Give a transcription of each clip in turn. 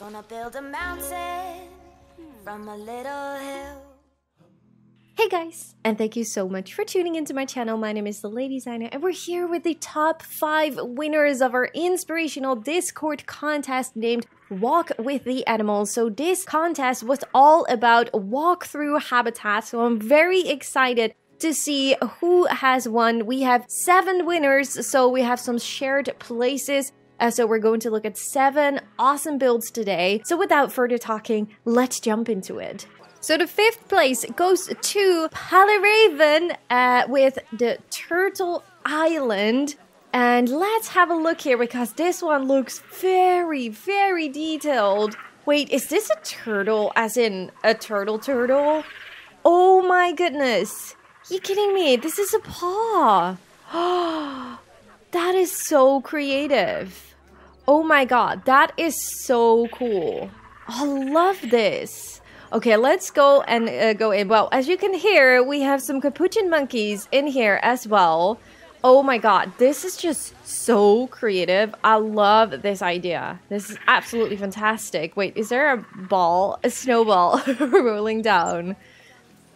Gonna build a mountain from a little hill. Hey guys, and thank you so much for tuning into my channel. My name is The Lady Zina, and we're here with the top 5 winners of our inspirational Discord contest named Walk with the Animals. So this contest was all about walkthrough habitats, so I'm very excited to see who has won. We have 7 winners, so we have some shared places. So we're going to look at 7 awesome builds today. So without further talking, let's jump into it. So the 5th place goes to Paleraven with the Turtle Island. And let's have a look here because this one looks very, very detailed. Wait, is this a turtle as in a turtle turtle? Oh my goodness. You kidding me? This is a paw. Oh, that is so creative. Oh my god, that is so cool. I love this. Okay, let's go and go in. Well, as you can hear, we have some Capuchin monkeys in here as well. Oh my god, this is just so creative. I love this idea. This is absolutely fantastic. Wait, is there a ball, a snowball rolling down?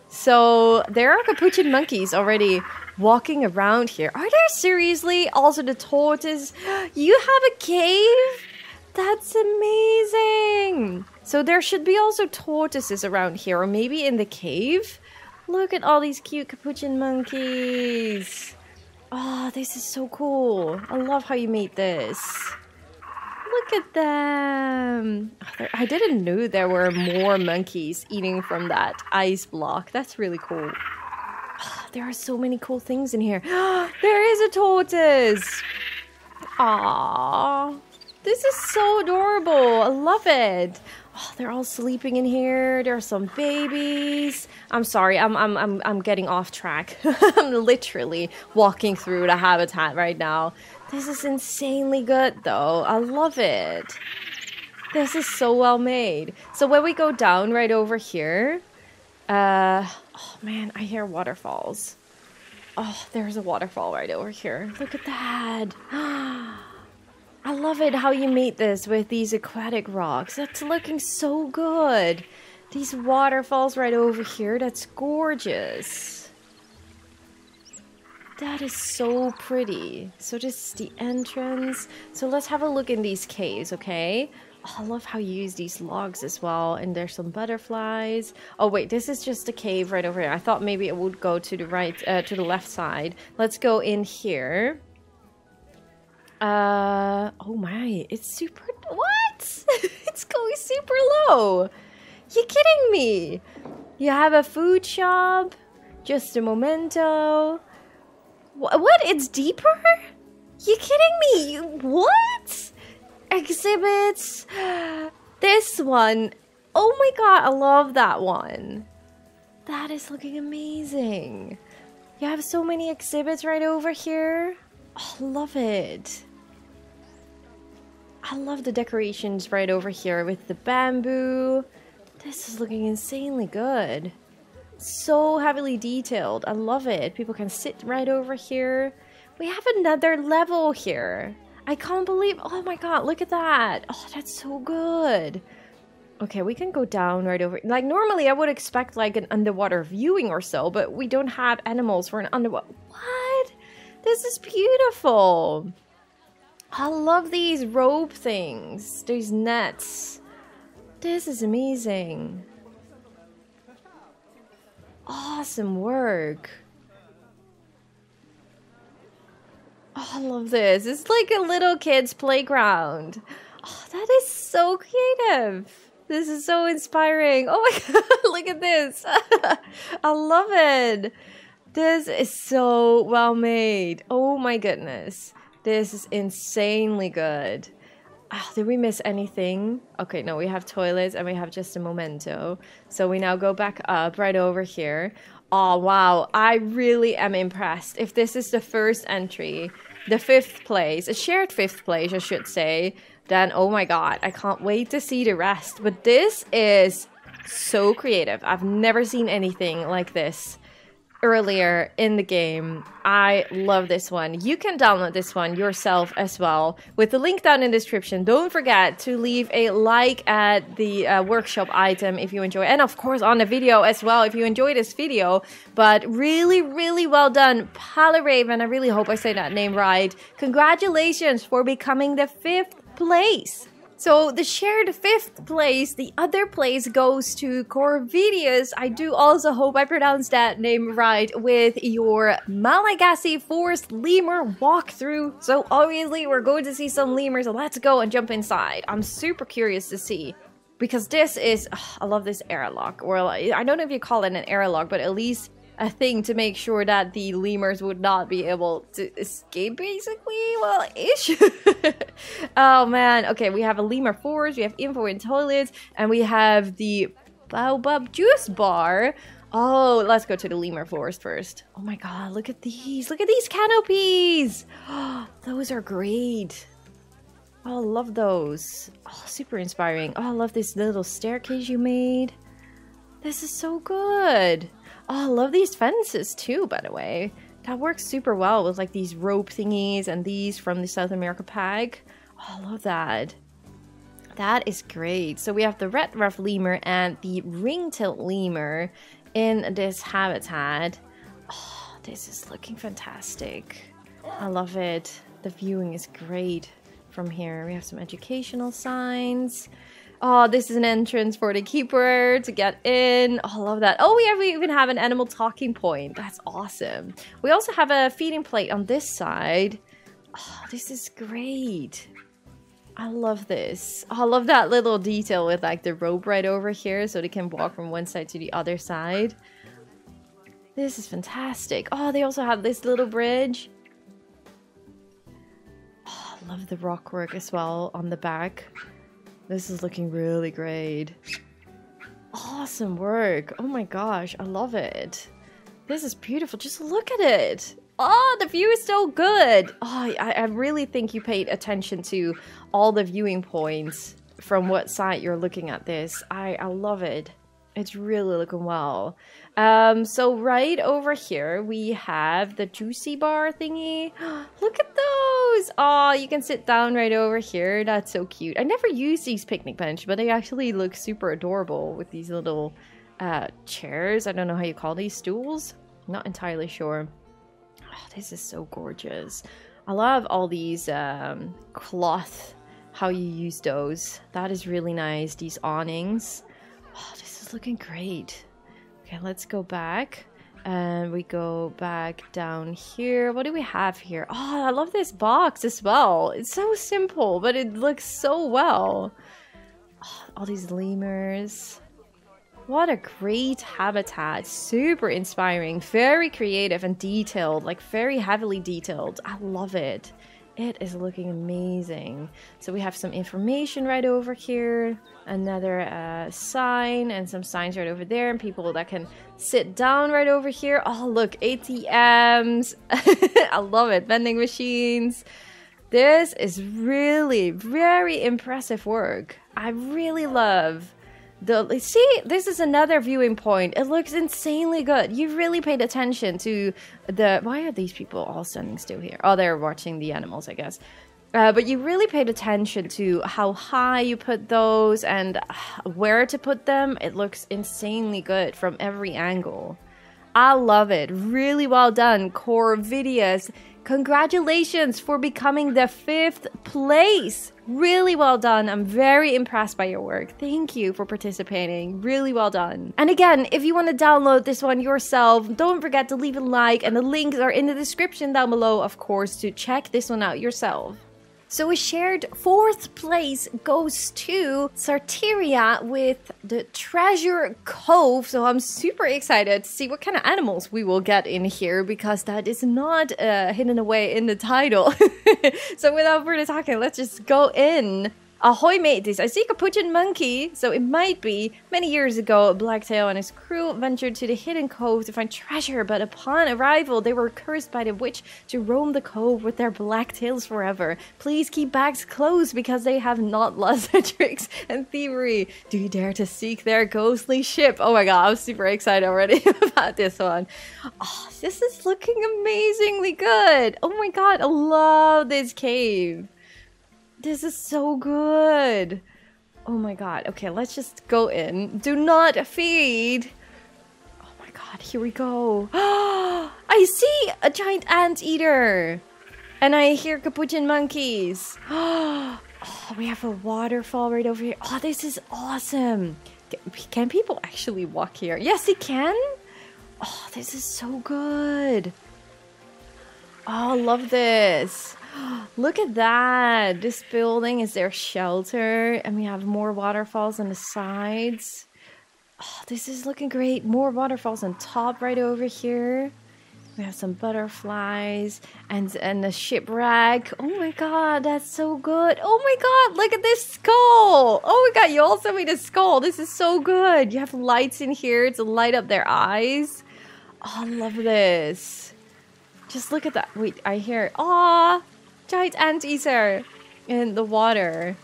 So there are Capuchin monkeys already walking around here. Are there seriously also the tortoise? You have a cave? That's amazing! So there should be also tortoises around here, or maybe in the cave? Look at all these cute Capuchin monkeys! Oh, this is so cool! I love how you made this! Look at them! I didn't know there were more monkeys eating from that ice block. That's really cool. Oh, there are so many cool things in here. There is a tortoise! Aww! This is so adorable. I love it. Oh, they're all sleeping in here. There are some babies. I'm sorry. I'm getting off track. I'm literally walking through the habitat right now. This is insanely good though. I love it. This is so well made. So when we go down right over here, oh man, I hear waterfalls. Oh, there's a waterfall right over here. Look at that. I love it how you made this with these aquatic rocks. That's looking so good. These waterfalls right over here, that's gorgeous. That is so pretty. So this is the entrance. So let's have a look in these caves, okay? Oh, I love how you use these logs as well. And there's some butterflies. Oh wait, this is just a cave right over here. I thought maybe it would go to the right, to the left side. Let's go in here. Oh my, it's super, what? It's going super low. You're kidding me. You have a food shop, just a memento. What, it's deeper? You're kidding me, what? Exhibits, this one. Oh my god, I love that one. That is looking amazing. You have so many exhibits right over here. Oh, love it. I love the decorations right over here with the bamboo. This is looking insanely good. So heavily detailed. I love it. People can sit right over here. We have another level here. I can't believe... Oh my god, look at that. Oh, that's so good. Okay, we can go down right over... Like, normally I would expect like an underwater viewing or so, but we don't have animals for an underwater... What? This is beautiful. I love these rope things, these nets. This is amazing. Awesome work. Oh, I love this. It's like a little kid's playground. Oh, that is so creative. This is so inspiring. Oh my god, look at this. I love it. This is so well made. Oh my goodness. This is insanely good. Oh, did we miss anything? Okay, no, we have toilets and we have just a memento. So we now go back up right over here. Oh, wow. I really am impressed. If this is the first entry, the 5th place, a shared 5th place, I should say, then oh my god, I can't wait to see the rest. But this is so creative. I've never seen anything like this. earlier in the game. I love this one. You can download this one yourself as well with the link down in the description. Don't forget to leave a like at the workshop item if you enjoy, and of course on the video as well if you enjoy this video. But really, really well done, Paleraven. I really hope I say that name right. Congratulations for becoming the 5th place. So the shared 5th place, the other place goes to Corvidaeus. I do also hope I pronounced that name right, with your Malagasy Forest Lemur walkthrough. So obviously we're going to see some lemurs, so let's go and jump inside. I'm super curious to see, because this is, oh, I love this airlock. Well, I don't know if you call it an airlock, but at least a thing to make sure that the lemurs would not be able to escape, basically. Well, ish. Oh man, okay, we have a lemur forest, we have info in toilets, and we have the baobab juice bar. Oh, let's go to the lemur forest first. Oh my god, look at these, look at these canopies. Oh, those are great. Oh, love those. Oh, super inspiring. Oh, I love this little staircase you made. This is so good. Oh, I love these fences too, by the way. That works super well with like these rope thingies and these from the South America pack. Oh, I love that. That is great. So we have the Red-Ruffed Lemur and the Ringtailed Lemur in this habitat. Oh, this is looking fantastic. I love it. The viewing is great from here. We have some educational signs. Oh, this is an entrance for the keeper to get in. Oh, I love that. Oh, we even have an animal talking point. That's awesome. We also have a feeding plate on this side. Oh, this is great. I love this. Oh, I love that little detail with like the rope right over here so they can walk from one side to the other side. This is fantastic. Oh, they also have this little bridge. Oh, I love the rockwork as well on the back. This is looking really great. Awesome work. Oh my gosh, I love it. This is beautiful. Just look at it. Oh, the view is so good. Oh, I really think you paid attention to all the viewing points from what side you're looking at this. I love it. It's really looking well. So right over here, we have the juicy bar thingy. Look at those. Oh, you can sit down right over here. That's so cute. I never use these picnic benches, but they actually look super adorable with these little chairs. I don't know how you call these, stools? Not entirely sure. Oh, this is so gorgeous. I love all these cloth, how you use those. That is really nice, these awnings. Oh, this is looking great. Okay, let's go back. And we go back down here. What do we have here? Oh, I love this box as well. It's so simple, but it looks so well. Oh, all these lemurs. What a great habitat. Super inspiring. Very creative and detailed. Like, very heavily detailed. I love it. It is looking amazing. So we have some information right over here, another sign, and some signs right over there, and people that can sit down right over here. Oh, look, ATMs. I love it. Vending machines. This is really very impressive work. I really love the, see, this is another viewing point. It looks insanely good. You really paid attention to the, why are these people all standing still here? Oh, they're watching the animals, I guess. But you really paid attention to how high you put those and where to put them. It looks insanely good from every angle. I love it. Really well done, Corvidaeus. Congratulations for becoming the 5th place. Really well done. I'm very impressed by your work. Thank you for participating. Really well done. And again, if you want to download this one yourself, don't forget to leave a like, and the links are in the description down below, of course, to check this one out yourself. So a shared 4th place goes to Sartiria with the Treasure Cove. So I'm super excited to see what kind of animals we will get in here, because that is not hidden away in the title. So without further talking, let's just go in. Ahoy mateys, I see Capuchin monkey, so it might be. Many years ago, Blacktail and his crew ventured to the hidden cove to find treasure, but upon arrival, they were cursed by the witch to roam the cove with their black tails forever. Please keep bags closed because they have not lost their tricks and thievery. Do you dare to seek their ghostly ship? Oh my god, I'm super excited already about this one. Oh, this is looking amazingly good. Oh my god, I love this cave. This is so good. Oh my god. Okay, let's just go in. Do not feed. Oh my god, here we go. I see a giant anteater. And I hear Capuchin monkeys. Oh, we have a waterfall right over here. Oh, this is awesome. Can people actually walk here? Yes, they can. Oh, this is so good. Oh, love this. Look at that. This building is their shelter, and we have more waterfalls on the sides. Oh, this is looking great. More waterfalls on top right over here. We have some butterflies and a shipwreck. Oh my god, that's so good. Oh my god, look at this skull. Oh my god, you all sent me the skull. This is so good. You have lights in here to light up their eyes. Oh, I love this. Just look at that. Wait, I hear. Aww. Giant anteater in the water.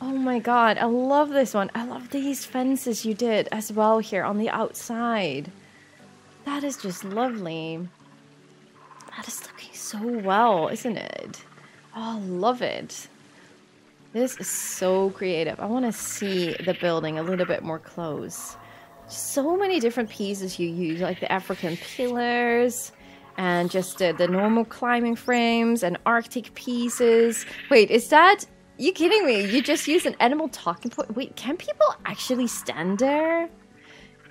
Oh my god, I love this one. I love these fences you did as well here on the outside. That is just lovely. That is looking so well, isn't it? Oh, love it. This is so creative. I want to see the building a little bit more close. So many different pieces you use, like the African pillars. And just the normal climbing frames and Arctic pieces. Wait, is that... You kidding me? You just use an animal talking point? Wait, can people actually stand there?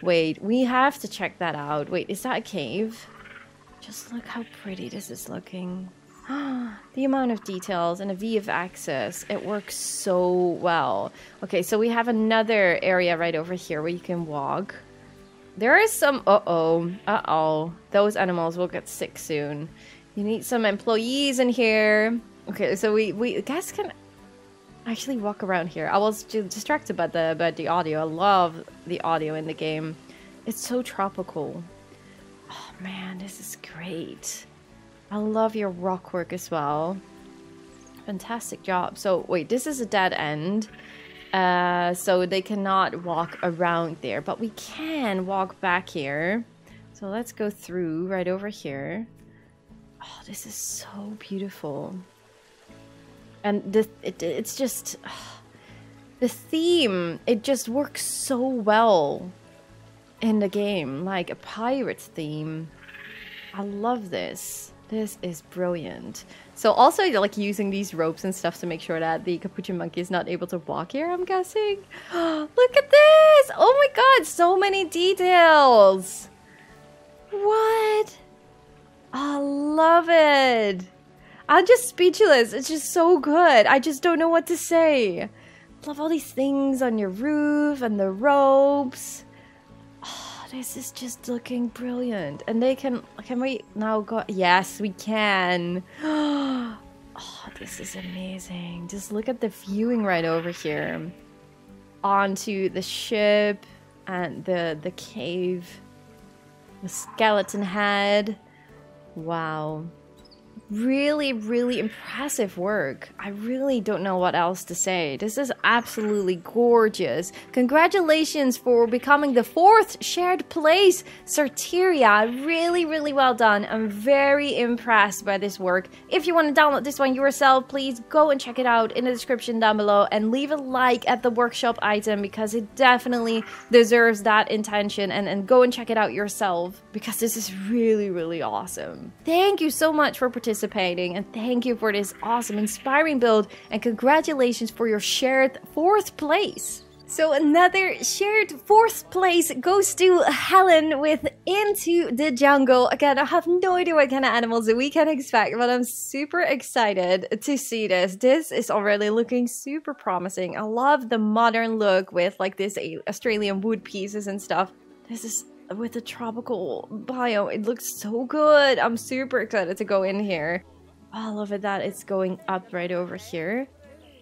Wait, we have to check that out. Wait, is that a cave? Just look how pretty this is looking. The amount of details and a V of access. It works so well. Okay, so we have another area right over here where you can walk. There is some... Uh-oh. Those animals will get sick soon. You need some employees in here. Okay, so we guys can actually walk around here. I was distracted by the audio. I love the audio in the game. It's so tropical. Oh, man, this is great. I love your rock work as well. Fantastic job. So, wait, this is a dead end. So they cannot walk around there, but we can walk back here. So let's go through right over here. Oh, this is so beautiful. And it's just... the theme, it just works so well in the game, like a pirate theme. I love this. This is brilliant. So also, like, using these ropes and stuff to make sure that the Capuchin monkey is not able to walk here, I'm guessing. Look at this! Oh my god, so many details! What? I love it! I'm just speechless. It's just so good. I just don't know what to say. Love all these things on your roof and the ropes. This is just looking brilliant. And they can we now go? Yes, we can. Oh, this is amazing. Just look at the viewing right over here. Onto the ship and the cave. The skeleton head. Wow. Really, really impressive work. I really don't know what else to say. This is absolutely gorgeous. Congratulations for becoming the 4th shared place, Sartiria. Really, really well done. I'm very impressed by this work. If you want to download this one yourself, please go and check it out in the description down below and leave a like at the workshop item because it definitely deserves that intention, and go and check it out yourself because this is really, really awesome. Thank you so much for participating. And thank you for this awesome, inspiring build, and congratulations for your shared 4th place. So another shared 4th place goes to Helen with Into the Jungle. Again, I have no idea what kind of animals that we can expect, but I'm super excited to see this. This is already looking super promising. I love the modern look with like this Australian wood pieces and stuff. This is with a tropical biome. It looks so good. I'm super excited to go in here. Oh, I love it that it's going up right over here.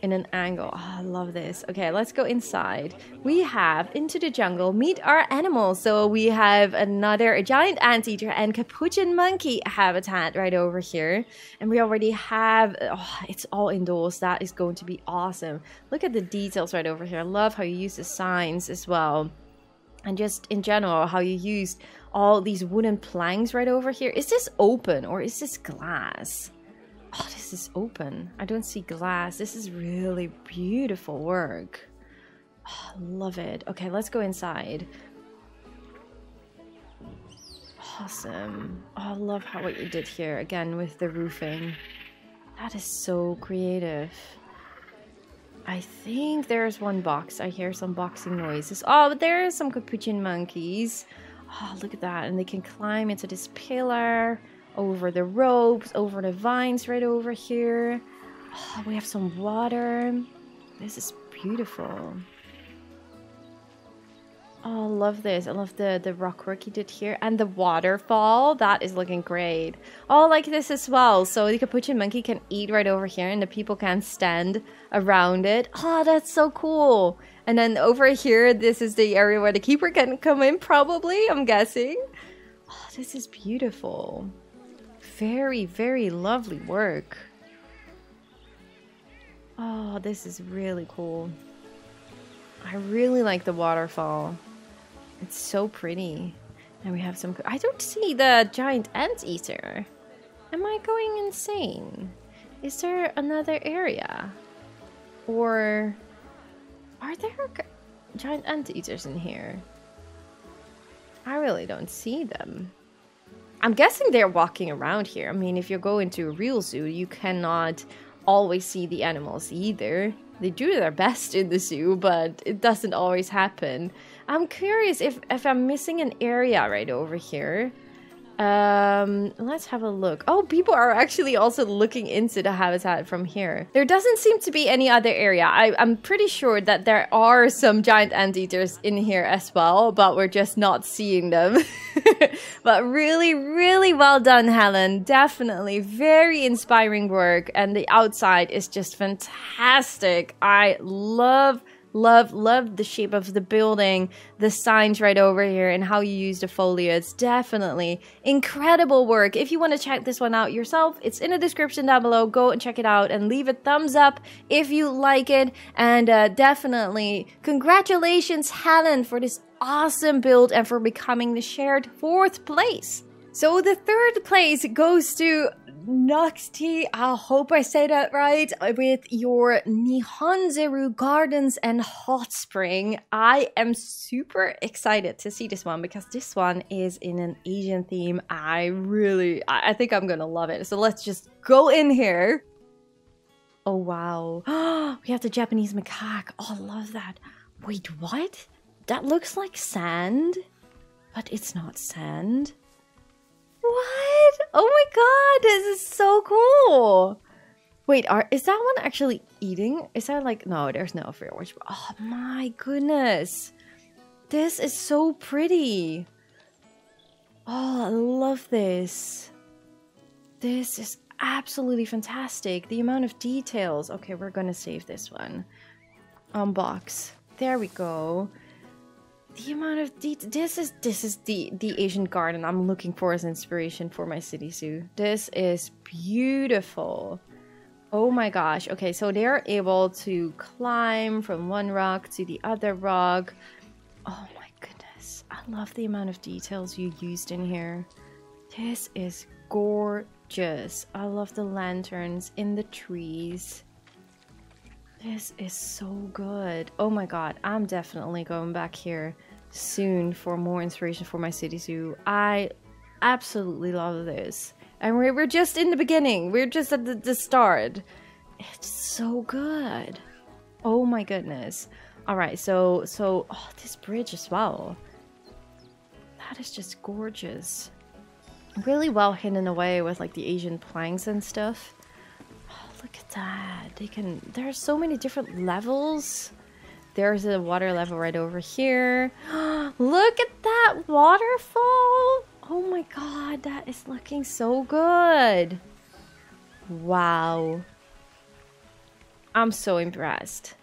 in an angle. Oh, I love this. Okay, let's go inside. We have Into the Jungle, Meet Our Animals. So we have a giant anteater and capuchin monkey habitat right over here. And we already have, oh, it's all indoors. That is going to be awesome. Look at the details right over here. I love how you use the signs as well. And just in general, how you used all these wooden planks right over here. Is this open or is this glass? Oh, this is open. I don't see glass. This is really beautiful work. Oh, love it. Okay, let's go inside. Awesome. Oh, I love how what you did here again with the roofing. That is so creative. I think there's one box. I hear some boxing noises. Oh, but there are some capuchin monkeys. Oh, look at that. And they can climb into this pillar, over the ropes, over the vines right over here. Oh, we have some water. This is beautiful. Oh, I love this. I love the rock work you did here. And the waterfall. That is looking great. Oh, I like this as well. So the capuchin monkey can eat right over here and the people can stand around it. Oh, that's so cool. And then over here, this is the area where the keeper can come in probably, I'm guessing. Oh, this is beautiful. Very, very lovely work. Oh, this is really cool. I really like the waterfall. It's so pretty. And we have some... I don't see the giant anteater. Am I going insane? Is there another area? Or... are there giant anteaters in here? I really don't see them. I'm guessing they're walking around here. I mean, if you go into a real zoo, you cannot always see the animals either. They do their best in the zoo, but it doesn't always happen. I'm curious if I'm missing an area right over here. Let's have a look. Oh, people are actually also looking into the habitat from here. There doesn't seem to be any other area. I'm pretty sure that there are some giant anteaters in here as well, but we're just not seeing them. But really, really well done, Helen. Definitely very inspiring work. And the outside is just fantastic. I love love the shape of the building, the signs right over here, and how you use the foliage. Definitely incredible work. If you want to check this one out yourself, it's in the description down below. Go and check it out and leave a thumbs up if you like it. And definitely congratulations, Helen, for this awesome build and for becoming the shared 4th place. So the 3rd place goes to Noxcte, I hope I say that right, with your Nihonzeru Gardens and Hot Spring. I am super excited to see this one because this one is in an Asian theme. I think I'm gonna love it. So let's just go in here. Oh, wow. We have the Japanese macaque. Oh, I love that. Wait, what? That looks like sand, but it's not sand. What? Oh my god, this is so cool. Wait, is that one actually eating? Is that like, no, there's no fireworks. Oh my goodness. This is so pretty. Oh, I love this. This is absolutely fantastic. The amount of details. Okay, we're gonna save this one. Unbox. There we go. The amount of this is the Asian garden I'm looking for as inspiration for my city zoo. This is beautiful. Oh my gosh. Okay, so they're able to climb from one rock to the other rock. Oh my goodness. I love the amount of details you used in here. This is gorgeous. I love the lanterns in the trees. This is so good. Oh my god, I'm definitely going back here soon for more inspiration for my city zoo. I absolutely love this. And we're just in the beginning. We're just at the start. It's so good. Oh my goodness. Alright, so oh, this bridge as well. That is just gorgeous. Really well hidden away with like the Asian planks and stuff. Look at that. There are so many different levels. There's a water level right over here. Look at that waterfall. Oh my god, that is looking so good. Wow. I'm so impressed.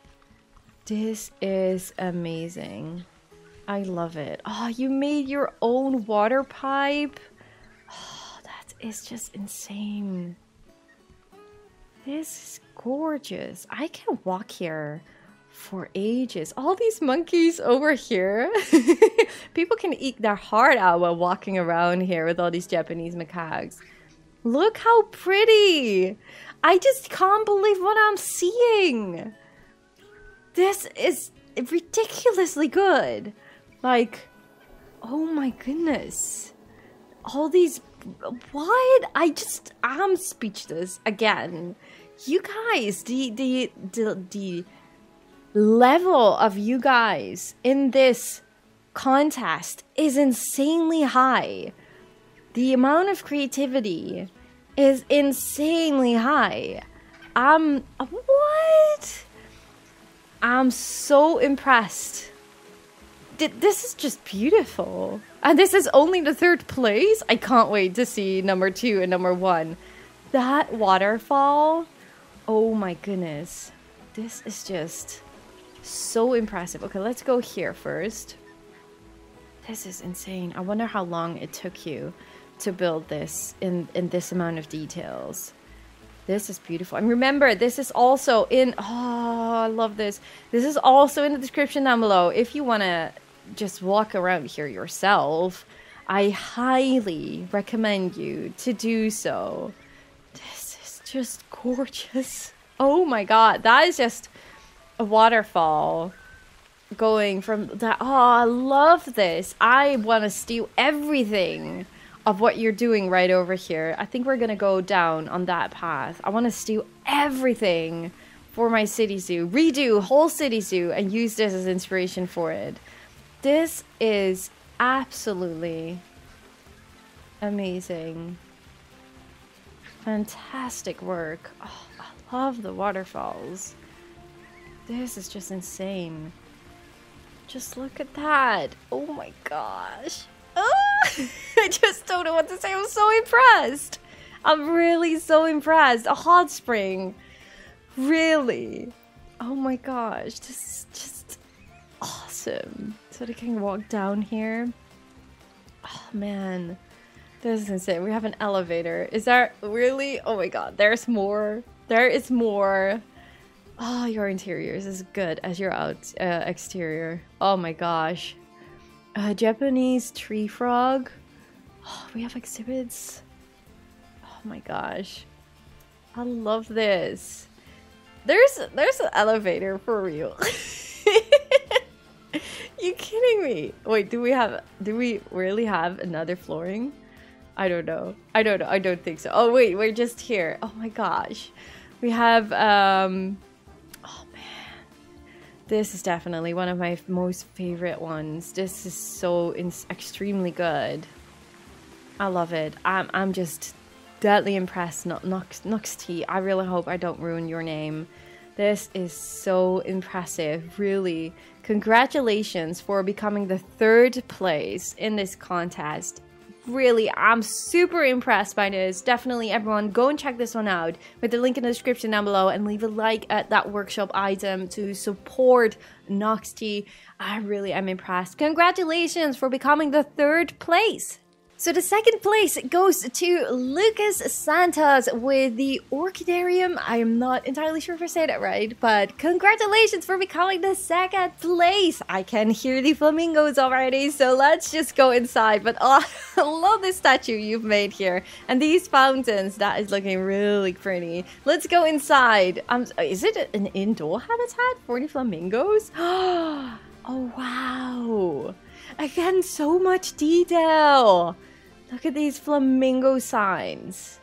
This is amazing. I love it. Oh, you made your own water pipe. Oh, that is just insane. This is gorgeous. I can walk here for ages. All these monkeys over here. People can eat their heart out while walking around here with all these Japanese macaques. Look how pretty. I just can't believe what I'm seeing. This is ridiculously good. Like, oh my goodness. All these, what? I'm speechless again. You guys, the level of you guys in this contest is insanely high. The amount of creativity is insanely high. What? I'm so impressed. This is just beautiful. And this is only the third place. I can't wait to see number 2 and number 1. That waterfall. Oh my goodness. This is just so impressive. Okay, let's go here first. This is insane. I wonder how long it took you to build this in this amount of details. This is beautiful. And remember, this is also in... Oh, I love this. This is also in the description down below. If you want to just walk around here yourself, I highly recommend you to do so. This is just gorgeous. Oh my god. That is just a waterfall going from that. Oh, I love this. I want to steal everything of what you're doing right over here. I think we're gonna go down on that path. I wanna steal everything for my city zoo. Redo whole city zoo and use this as inspiration for it. This is absolutely amazing. Fantastic work. Oh, I love the waterfalls. This is just insane. Just look at that. Oh my gosh. Oh, I just don't know what to say. I'm so impressed. I'm really so impressed. A hot spring. Really. Oh my gosh. This is just awesome. So they can walk down here. Oh man. This is insane. We have an elevator. Is that really? Oh my god. There's more. There is more. Oh, your interior is as good as your exterior. Oh my gosh. Japanese tree frog. Oh, we have exhibits. Oh my gosh. I love this. There's an elevator for real. You kidding me? Wait, do we really have another flooring? I don't know. I don't think so. Oh wait, we're just here. Oh my gosh. We have this is definitely one of my most favorite ones. This is so extremely good. I love it. I'm just deadly impressed. Noxcte. I really hope I don't ruin your name. This is so impressive. Really, congratulations for becoming the 3rd place in this contest. Really, I'm super impressed by this. Definitely, everyone, go and check this one out with the link in the description down below and leave a like at that workshop item to support Noxcte. I really am impressed. Congratulations for becoming the 3rd place. So the 2nd place goes to Lucas Santos with the Orchidarium. I am not entirely sure if I say that right, but congratulations for becoming the 2nd place. I can hear the flamingos already, so let's just go inside. But oh, I love this statue you've made here. And these fountains, that is looking really pretty. Let's go inside. Is it an indoor habitat for the flamingos? Oh, wow. Again, so much detail. Look at these flamingo signs.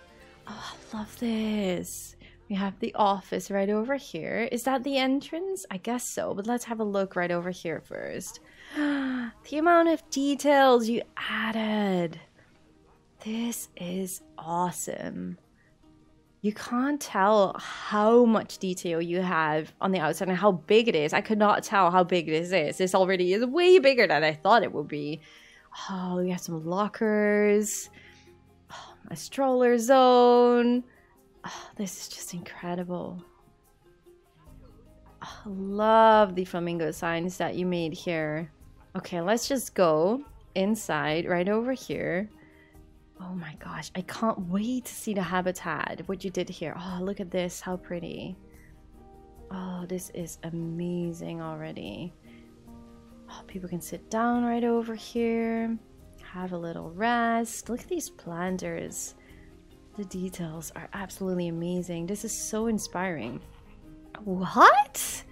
Oh, I love this. We have the office right over here. Is that the entrance? I guess so, but let's have a look right over here first. The amount of details you added. This is awesome. You can't tell how much detail you have on the outside and how big it is. I could not tell how big this is. This already is way bigger than I thought it would be. Oh, we have some lockers. Oh, a stroller zone. Oh, this is just incredible. I love the flamingo signs that you made here. Okay, let's just go inside right over here. Oh my gosh, I can't wait to see the habitat, what you did here. Oh, look at this, how pretty. Oh, this is amazing already. Oh, people can sit down right over here, have a little rest. Look at these planters. The details are absolutely amazing. This is so inspiring. What?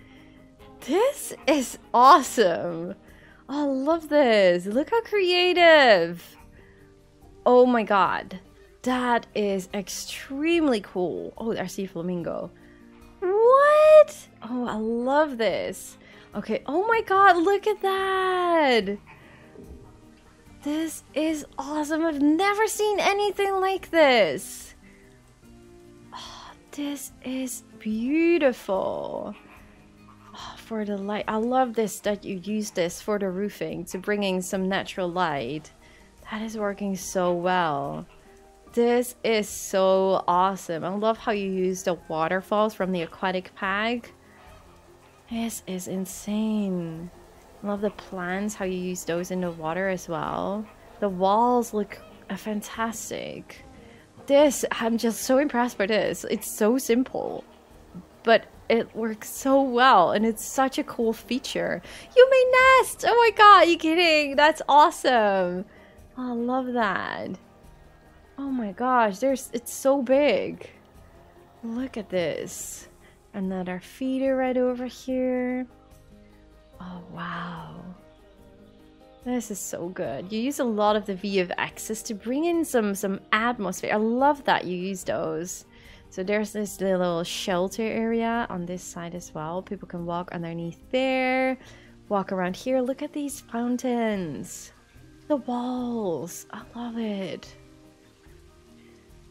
This is awesome. Oh, I love this. Look how creative. Oh my god, that is extremely cool. Oh, I see flamingo. What? Oh, I love this. Okay, oh my god, look at that. This is awesome. I've never seen anything like this. Oh, this is beautiful. Oh, for the light. I love this, that you use this for the roofing to bring in some natural light. That is working so well. This is so awesome. I love how you use the waterfalls from the aquatic pack. This is insane. I love the plants, how you use those in the water as well. The walls look fantastic. This, I'm just so impressed by this. It's so simple, but it works so well, and it's such a cool feature. You may nest! Oh my god, are you kidding? That's awesome. Oh, I love that. Oh my gosh, it's so big. Look at this. Another feeder right over here. Oh wow. This is so good. You use a lot of the V of X's to bring in some atmosphere. I love that you use those. So there's this little shelter area on this side as well. People can walk underneath there, walk around here. Look at these fountains. The walls, I love it.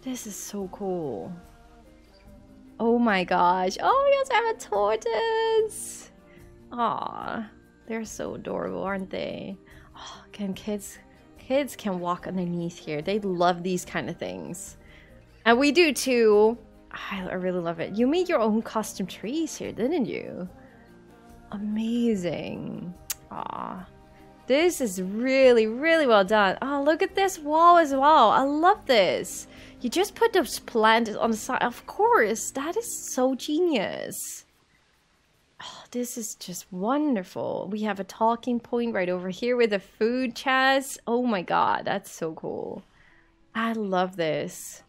This is so cool. Oh my gosh. Oh, we also have a tortoise. Aw, they're so adorable, aren't they? Oh, can kids can walk underneath here. They love these kind of things, and we do too. I really love it. You made your own custom trees here, didn't you? Amazing. Aw. This is really, really well done. Oh, look at this wall as well. I love this. You just put those plants on the side. Of course, that is so genius. Oh, this is just wonderful. We have a talking point right over here with a food chest. Oh my god, that's so cool. I love this.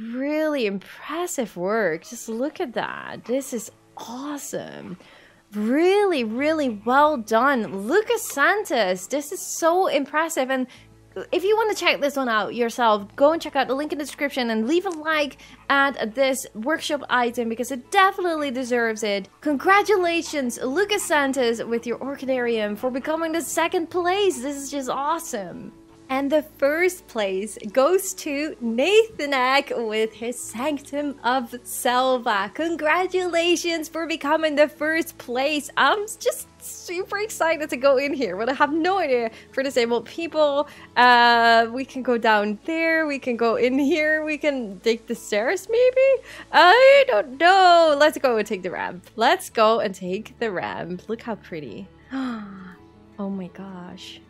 Really impressive work. Just look at that. This is awesome. Really, really well done. Lucas Santos, this is so impressive. And if you want to check this one out yourself, go and check out the link in the description and leave a like at this workshop item because it definitely deserves it. Congratulations, Lucas Santos, with your Orchidarium for becoming the second place. This is just awesome. And the first place goes to Nathanek with his Sanctum of Selva. Congratulations for becoming the first place. I'm just super excited to go in here, but I have no idea for disabled people. We can go down there. We can go in here. We can take the stairs maybe? I don't know. Let's go and take the ramp. Let's go and take the ramp. Look how pretty. Oh my gosh.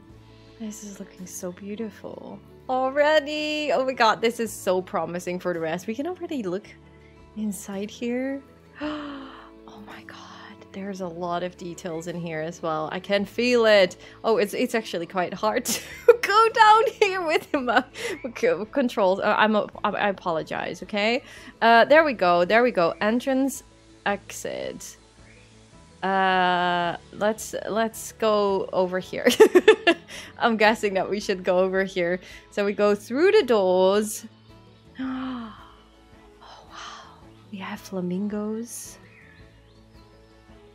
This is looking so beautiful already. Oh my god, this is so promising for the rest. We can already look inside here. Oh my god, there's a lot of details in here as well. I can feel it. Oh, it's actually quite hard to go down here with the controls. I apologize, okay? There we go, there we go. Entrance, exit. Let's go over here. I'm guessing that we should go over here. So we go through the doors. Oh wow, we have flamingos.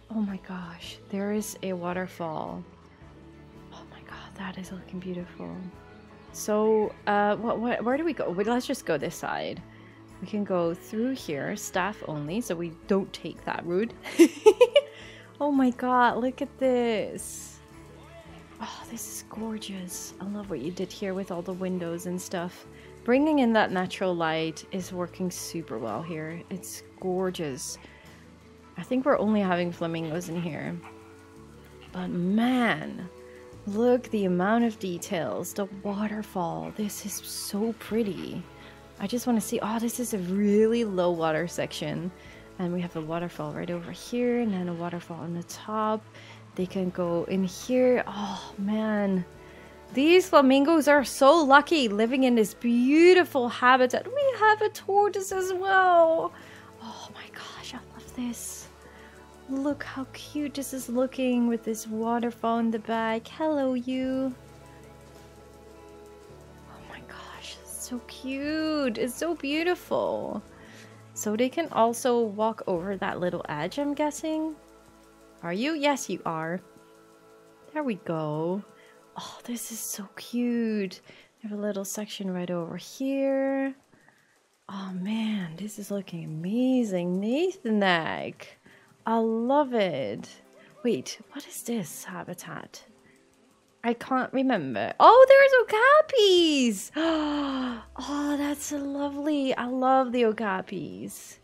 Oh my gosh, there is a waterfall. Oh my god, that is looking beautiful. So where do we go? Let's just go this side. We can go through here, staff only, so we don't take that route. Oh my god, look at this. Oh, this is gorgeous. I love what you did here with all the windows and stuff. Bringing in that natural light is working super well here. It's gorgeous. I think we're only having flamingos in here. But man, look the amount of details, the waterfall. This is so pretty. I just want to see, oh, this is a really low water section. And we have a waterfall right over here and then a waterfall on the top. They can go in here. Oh man, these flamingos are so lucky living in this beautiful habitat. We have a tortoise as well. Oh my gosh, I love this. Look how cute this is looking with this waterfall in the back. Hello, you. Oh my gosh, it's so cute. It's so beautiful. So they can also walk over that little edge, I'm guessing. Are you? Yes, you are. There we go. Oh, this is so cute. They have a little section right over here. Oh man, this is looking amazing. Nathanek. I love it. Wait, what is this habitat? I can't remember. Oh, there's okapis! Oh, that's so lovely. I love the okapis.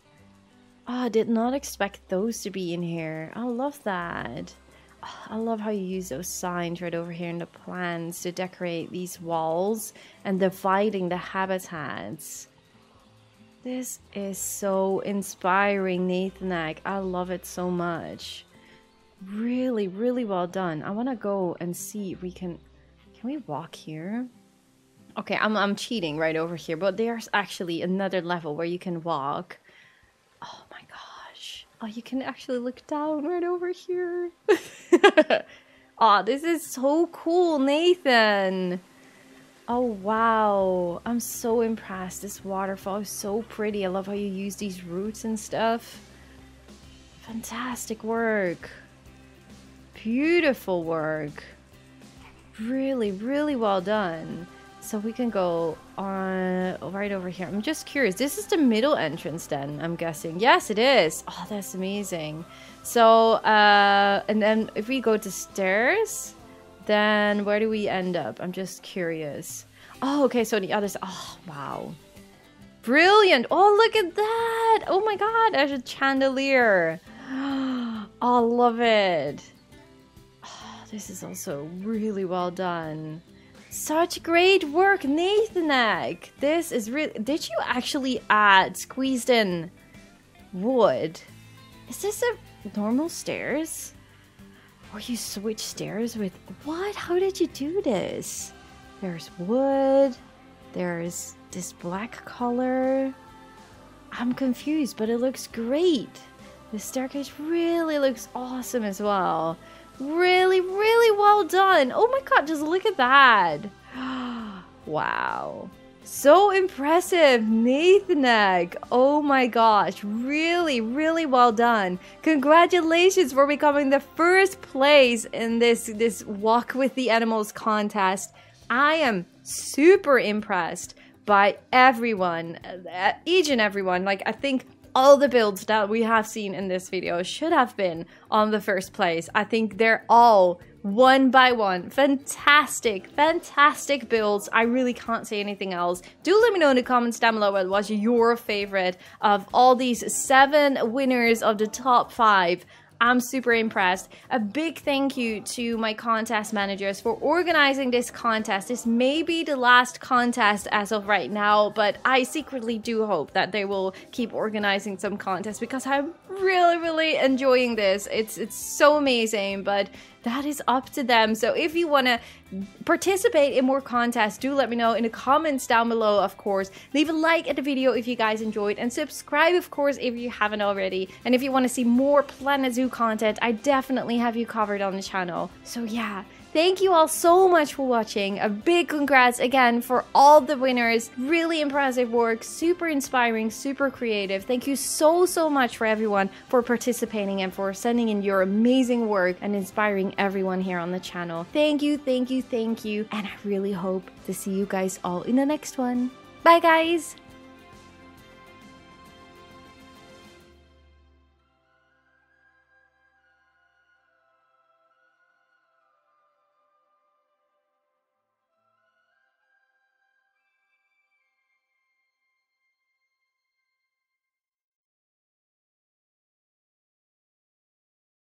Oh, I did not expect those to be in here. I love that. Oh, I love how you use those signs right over here in the plants to decorate these walls and dividing the habitats. This is so inspiring, Nathanek. I love it so much. Really, really well done. I want to go and see if we can we walk here? Okay, I'm cheating right over here, but there's actually another level where you can walk. Oh my gosh. Oh, you can actually look down right over here. Oh, this is so cool, Nathan. Oh wow, I'm so impressed. This waterfall is so pretty. I love how you use these roots and stuff. Fantastic work. Beautiful work. Really, really well done. So we can go on right over here. I'm just curious. This is the middle entrance then, I'm guessing. Yes, it is. Oh, that's amazing. So, and then if we go to stairs, then where do we end up? I'm just curious. Oh, okay. So the others. Oh, wow. Brilliant. Oh, look at that. Oh my God. There's a chandelier. I love it. Oh, this is also really well done. Such great work, Nathanek. This is really... Did you actually add squeezed in wood? Is this a normal stairs? Or you switch stairs with... What? How did you do this? There's wood. There's this black color. I'm confused, but it looks great. The staircase really looks awesome as well. Really, really well done. Oh my God, just look at that. Wow. So impressive, Nathanek. Oh my gosh, really, really well done. Congratulations for becoming the first place in this Walk with the Animals contest. I am super impressed by everyone, each and everyone. Like, I think all the builds that we have seen in this video should have been on the first place. I think they're all one by one. Fantastic, fantastic builds. I really can't say anything else. Do let me know in the comments down below what was your favorite of all these 7 winners of the top 5. I'm super impressed. A big thank you to my contest managers for organizing this contest. This may be the last contest as of right now, but I secretly do hope that they will keep organizing some contests because I'm really, really enjoying this. It's so amazing, but that is up to them. So if you want to participate in more contests, do let me know in the comments down below, of course. Leave a like at the video if you guys enjoyed and subscribe, of course, if you haven't already. And if you want to see more Planet Zoo content, I definitely have you covered on the channel. So yeah, thank you all so much for watching. A big congrats again for all the winners. Really impressive work, super inspiring, super creative. Thank you so, so much for everyone for participating and for sending in your amazing work and inspiring everyone here on the channel. Thank you, thank you, thank you. And I really hope to see you guys all in the next one. Bye guys!